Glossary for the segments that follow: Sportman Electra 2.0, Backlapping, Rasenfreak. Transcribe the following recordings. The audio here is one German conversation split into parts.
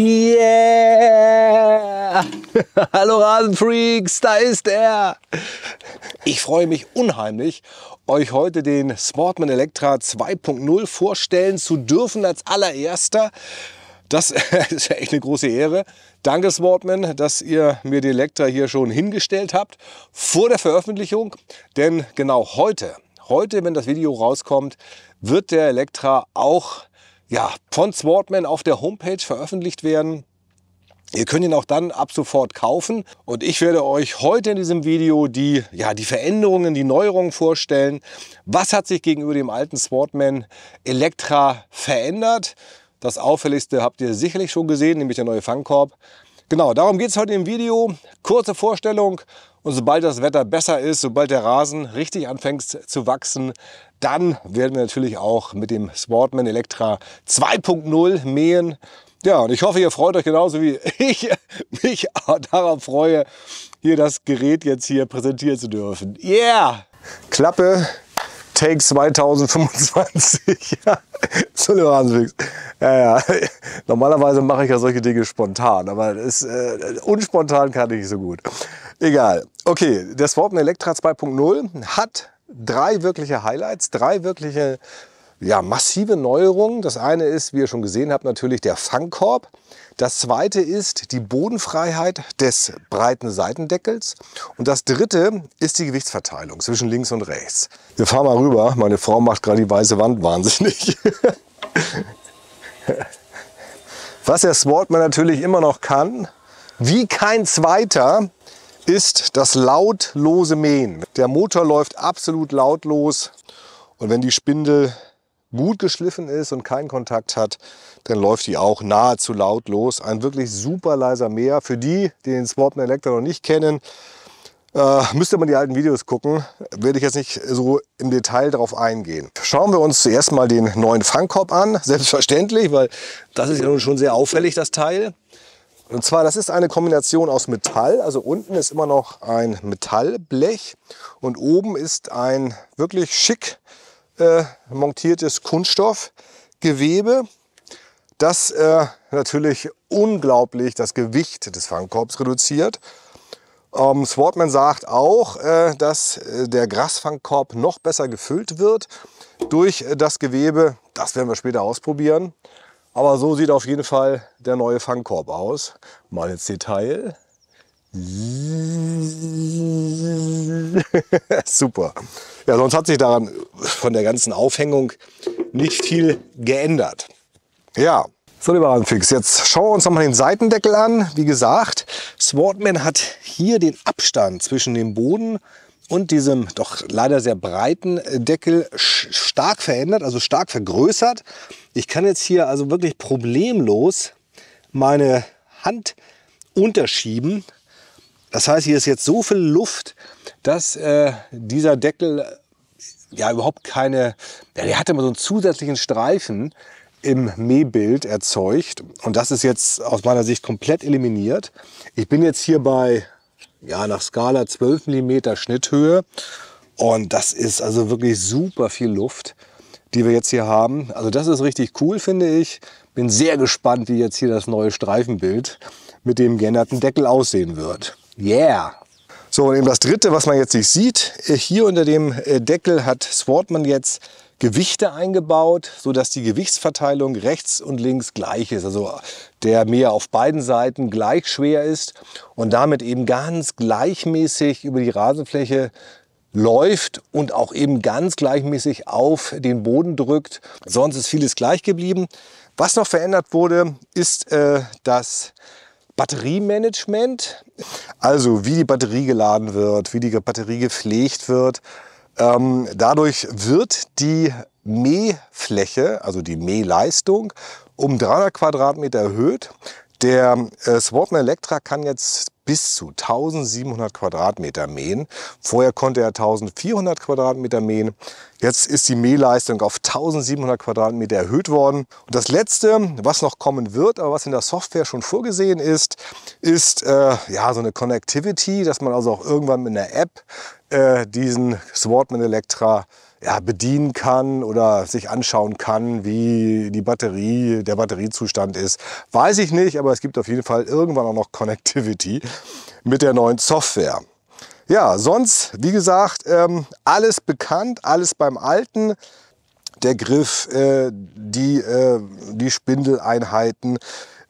Yeah! Hallo Rasenfreaks, da ist er! Ich freue mich unheimlich, euch heute den Sportman Electra 2.0 vorstellen zu dürfen als allererster. Das ist echt eine große Ehre. Danke Sportman, dass ihr mir den Electra hier schon hingestellt habt vor der Veröffentlichung, denn genau heute, wenn das Video rauskommt, wird der Electra auch von Sportman auf der Homepage veröffentlicht werden. Ihr könnt ihn auch dann ab sofort kaufen. Und ich werde euch heute in diesem Video die Veränderungen, die Neuerungen vorstellen. Was hat sich gegenüber dem alten Sportman Electra verändert? Das Auffälligste habt ihr sicherlich schon gesehen, nämlich der neue Fangkorb. Genau, darum geht es heute im Video. Kurze Vorstellung. Und sobald das Wetter besser ist, sobald der Rasen richtig anfängt zu wachsen, dann werden wir natürlich auch mit dem Sportman Electra 2.0 mähen. Ja, und ich hoffe, ihr freut euch genauso wie ich mich darauf freue, hier das Gerät jetzt hier präsentieren zu dürfen. Yeah! Klappe, Take 2025. So eine Rasenfreaks. Ja. Normalerweise mache ich ja solche Dinge spontan, aber unspontan kann ich nicht so gut. Egal. Okay, der Sportman Electra 2.0 hat drei wirkliche Highlights, drei wirkliche massive Neuerungen. Das eine ist, wie ihr schon gesehen habt, natürlich der Fangkorb. Das zweite ist die Bodenfreiheit des breiten Seitendeckels. Und das dritte ist die Gewichtsverteilung zwischen links und rechts. Wir fahren mal rüber. Meine Frau macht gerade die weiße Wand wahnsinnig. Was der Sportman natürlich immer noch kann, wie kein zweiter, ist das lautlose Mähen. Der Motor läuft absolut lautlos und wenn die Spindel gut geschliffen ist und keinen Kontakt hat, dann läuft die auch nahezu lautlos. Ein wirklich super leiser Mäher. Für die, die den Sportman Electra noch nicht kennen, müsste man die alten Videos gucken. Werde ich jetzt nicht so im Detail darauf eingehen. Schauen wir uns zuerst mal den neuen Fangkorb an. Selbstverständlich, weil das ist ja nun schon sehr auffällig, das Teil. Und zwar, das ist eine Kombination aus Metall, also unten ist immer noch ein Metallblech und oben ist ein wirklich schick montiertes Kunststoffgewebe, das natürlich unglaublich das Gewicht des Fangkorbs reduziert. Sportman sagt auch, dass der Grasfangkorb noch besser gefüllt wird durch das Gewebe. Das werden wir später ausprobieren. Aber so sieht auf jeden Fall der neue Fangkorb aus. Mal ins Detail. Super. Ja, sonst hat sich daran von der ganzen Aufhängung nicht viel geändert. Ja, so lieber Rasenfreaks, jetzt schauen wir uns nochmal den Seitendeckel an. Wie gesagt, Sportman hat hier den Abstand zwischen dem Boden und diesem doch leider sehr breiten Deckel stark verändert, also stark vergrößert. Ich kann jetzt hier also wirklich problemlos meine Hand unterschieben. Das heißt, hier ist jetzt so viel Luft, dass dieser Deckel überhaupt keine... Ja, der hat immer so einen zusätzlichen Streifen im Mähbild erzeugt. Und das ist jetzt aus meiner Sicht komplett eliminiert. Ich bin jetzt hier bei... nach Skala 12 mm Schnitthöhe und das ist also wirklich super viel Luft, die wir jetzt hier haben. Also das ist richtig cool, finde ich. Bin sehr gespannt, wie jetzt hier das neue Streifenbild mit dem geänderten Deckel aussehen wird. Yeah! So, und eben das dritte, was man jetzt nicht sieht, hier unter dem Deckel hat Sportman jetzt Gewichte eingebaut, sodass die Gewichtsverteilung rechts und links gleich ist. Also der Mäher auf beiden Seiten gleich schwer ist und damit eben ganz gleichmäßig über die Rasenfläche läuft und auch eben ganz gleichmäßig auf den Boden drückt. Sonst ist vieles gleich geblieben. Was noch verändert wurde, ist das Batteriemanagement. Also wie die Batterie geladen wird, wie die Batterie gepflegt wird. Dadurch wird die Mähfläche, also die Mähleistung, um 300 Quadratmeter erhöht. Der Sportman Electra kann jetzt bis zu 1700 Quadratmeter mähen. Vorher konnte er 1400 Quadratmeter mähen. Jetzt ist die Mähleistung auf 1700 Quadratmeter erhöht worden. Und das Letzte, was noch kommen wird, aber was in der Software schon vorgesehen ist, ist so eine Connectivity, dass man also auch irgendwann mit einer App diesen Sportman Electra ja, bedienen kann oder sich anschauen kann, wie die Batterie, der Batteriezustand ist. Weiß ich nicht, aber es gibt auf jeden Fall irgendwann auch noch Connectivity mit der neuen Software. Ja, sonst, wie gesagt, alles bekannt, alles beim Alten. Der Griff, die Spindeleinheiten,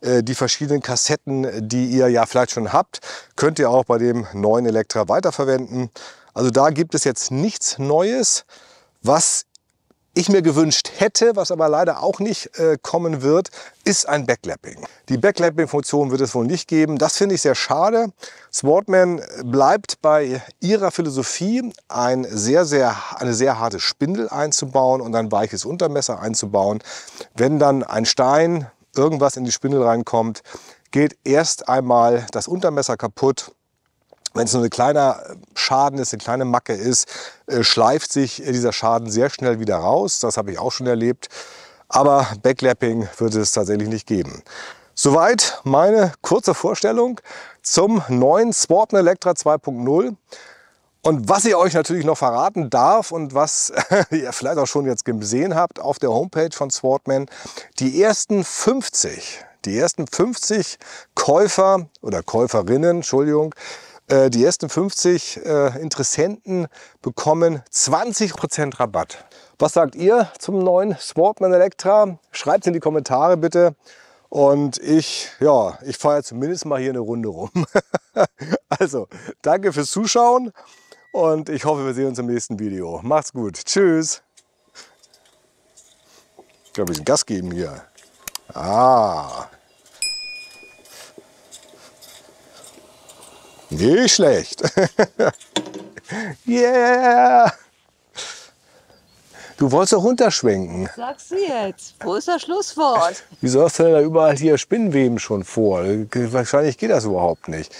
die verschiedenen Kassetten, die ihr ja vielleicht schon habt, könnt ihr auch bei dem neuen Electra weiterverwenden. Also da gibt es jetzt nichts Neues, was ich mir gewünscht hätte, was aber leider auch nicht kommen wird, ist ein Backlapping. Die Backlapping-Funktion wird es wohl nicht geben. Das finde ich sehr schade. Sportman bleibt bei ihrer Philosophie, eine sehr harte Spindel einzubauen und ein weiches Untermesser einzubauen. Wenn dann ein Stein, irgendwas in die Spindel reinkommt, geht erst einmal das Untermesser kaputt. Wenn es nur ein kleiner Schaden ist, eine kleine Macke ist, schleift sich dieser Schaden sehr schnell wieder raus. Das habe ich auch schon erlebt. Aber Backlapping wird es tatsächlich nicht geben. Soweit meine kurze Vorstellung zum neuen Sportman Electra 2.0. Und was ich euch natürlich noch verraten darf und was ihr vielleicht auch schon jetzt gesehen habt auf der Homepage von Sportman, die ersten 50 Käufer oder Käuferinnen, Entschuldigung, die ersten 50 Interessenten bekommen 20% Rabatt. Was sagt ihr zum neuen Sportman Electra? Schreibt es in die Kommentare bitte. Und ich fahre jetzt zumindest mal hier eine Runde rum. Also, danke fürs Zuschauen und ich hoffe, wir sehen uns im nächsten Video. Macht's gut. Tschüss. Ich glaube, wir müssen Gas geben hier. Ah. Nicht schlecht. Yeah. Du wolltest doch runterschwenken. Was sagst du jetzt? Wo ist das Schlusswort? Wieso hast du denn da überall hier Spinnenweben schon vor? Wahrscheinlich geht das überhaupt nicht.